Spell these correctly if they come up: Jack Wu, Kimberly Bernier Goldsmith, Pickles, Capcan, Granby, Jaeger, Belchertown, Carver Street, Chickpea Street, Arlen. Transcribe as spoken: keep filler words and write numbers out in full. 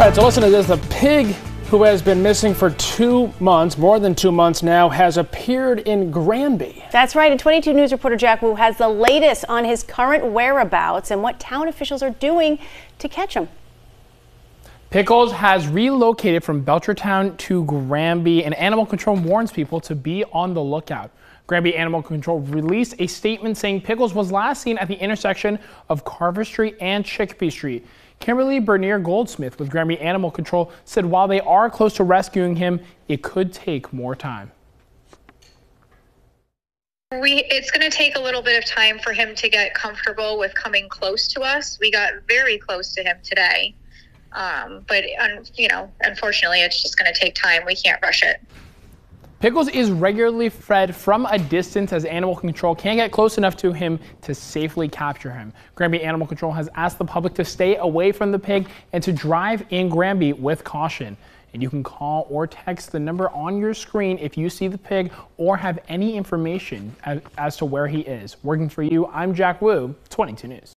All right, so listen to this. The pig who has been missing for two months, more than two months now, has appeared in Granby. That's right, and twenty-two News reporter Jack Wu has the latest on his current whereabouts and what town officials are doing to catch him. Pickles has relocated from Belchertown to Granby, and animal control warns people to be on the lookout. Granby Animal Control released a statement saying Pickles was last seen at the intersection of Carver Street and Chickpea Street. Kimberly Bernier Goldsmith with Granby Animal Control said while they are close to rescuing him, it could take more time. We, it's going to take a little bit of time for him to get comfortable with coming close to us. We got very close to him today. Um, but, um, you know, unfortunately, it's just going to take time. We can't rush it. Pickles is regularly fed from a distance as animal control can't get close enough to him to safely capture him. Granby Animal Control has asked the public to stay away from the pig and to drive in Granby with caution. And you can call or text the number on your screen if you see the pig or have any information as, as to where he is. Working for you, I'm Jack Wu, twenty-two News.